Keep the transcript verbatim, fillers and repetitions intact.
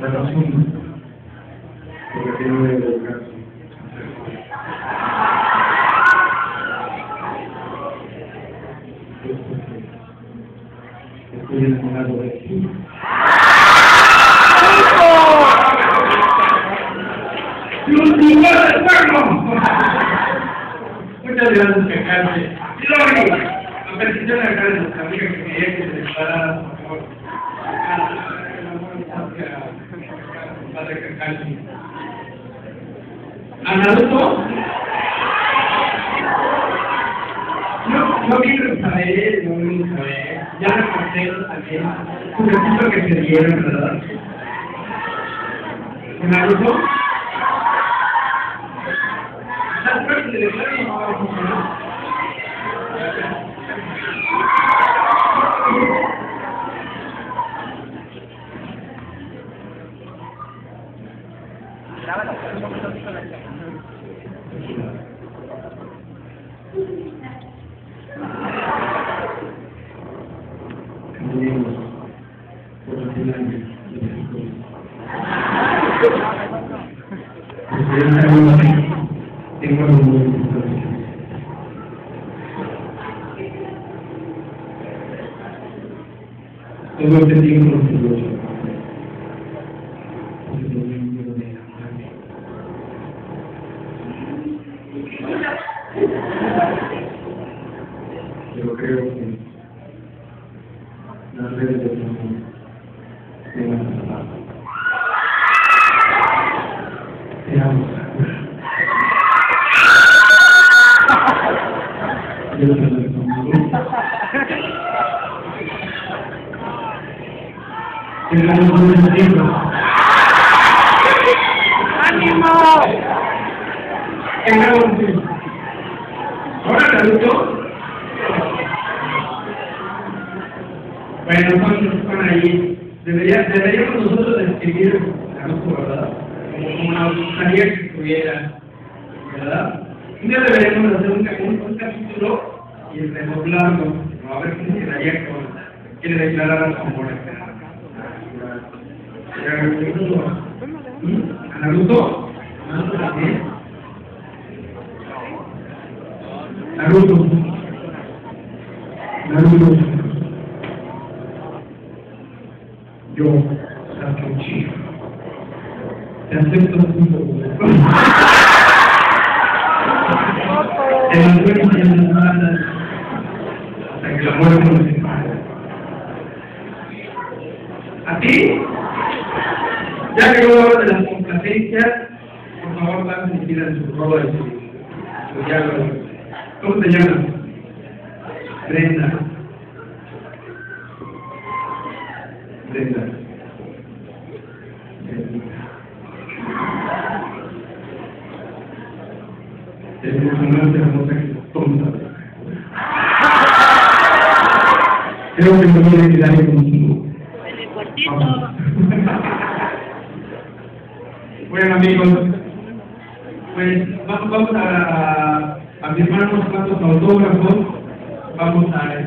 la razón, porque tiene una educación. Estoy enamorado de ti. ¡Los lugares de fuego! Muchas gracias, Carmen. ¡Lori! Me permitió la cara de los amigos que querían que se separaran, por favor. ¿A Naruto? No, no quiero saber, no quiero saber. Ya reporté también un ratito que se dieron, ¿verdad? ¿A Naruto? ¿Estás fuerte de verdad o no va a funcionar? Tengo que decir con los dos. Yo creo que las redes de los hombres tengan que salvar. Te amo, Sakura. Yo te lo recomiendo. Tengamos un buen tiempo. ¡Ánimo! Tengamos un tiempo. ¿Ahora, Naruto? Bueno, cuando están ahí, debería, deberíamos nosotros describir a Naruto, ¿verdad? Como nos gustaría que estuviera, ¿verdad? Un día deberíamos hacer un, un capítulo y redoblarlo, ¿no? A ver qué quedaría con quien le declarara su amor a Naruto. ¿A Naruto? ¿Eh? Naruto. Naruto. Yo, Sasuke, te acepto junto con él. Te mantengo en las manos hasta que la muerte nos separe. ¿A ti? Ya que luego de las complacencias, por favor, van a sentir en su robo de su diálogo. ¿Cómo te llamas? Brenda. Brenda. Tenemos una más hermosa que la tonta. Creo que no voy a quedar contigo. En el cuartito. Bueno, amigos, pues vamos a, a, a firmar unos cuantos autógrafos, vamos a...